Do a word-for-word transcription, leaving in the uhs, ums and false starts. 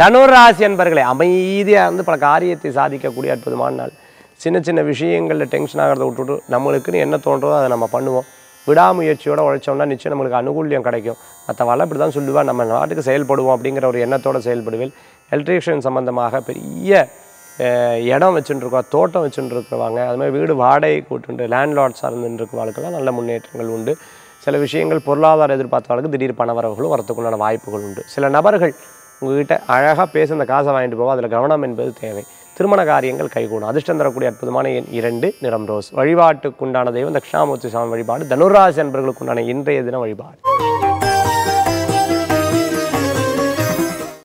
தனுராசி அன்பர்களே அமைதியா வந்து பல காரியத்தை சாதிக்க கூடிய அற்புதமான நாள். சின்ன சின்ன விஷயங்கள்ல டென்ஷன் ஆகறத விட்டுட்டு நம்மளுக்கு என்ன தோன்றதோ அதை நம்ம பண்ணுவோம். விடாமுயற்சியோட உழைச்சோம்னா நிச்சயம் நம்மளுக்கு அனுகூல்யம் கிடைக்கும். மற்றவள இப்படி தான் சொல்லுவா, நம்ம நாட்டுக்கு செயல்படுவோம் அப்படிங்கிற ஒரு எண்ணத்தோடு செயல்படுவேன். எலக்ட்ரிஷியன் சம்பந்தமாக பெரிய இடம் வச்சுருக்கோம், தோட்டம் வச்சுருக்குறவாங்க, அதுமாதிரி வீடு வாடகை கூட்டுண்டு லேண்ட்லார்ட் சார்ந்துருக்கவாளுக்கெல்லாம் நல்ல முன்னேற்றங்கள் உண்டு. சில விஷயங்கள் பொருளாதார எதிர்பார்த்தவர்களுக்கு திடீர் பணவரவுகளும் வரத்துக்குள்ளான வாய்ப்புகள் உண்டு. சில நபர்கள் உங்கள்கிட்ட அழகாக பேசி அந்த காசை வாங்கிட்டு போவோம், அதில் கவனம் என்பது தேவை. திருமண காரியங்கள் கைகூடும். அதிர்ஷ்டம் தரக்கூடிய அற்புதமான எண் இரண்டு, நிறம் ரோஸ். வழிபாட்டுக்குண்டான தெய்வம் தட்சிணாமூர்த்தி சாமி வழிபாடு. தனுராசி அன்பர்களுக்குண்டான இன்றைய தின வழிபாடு.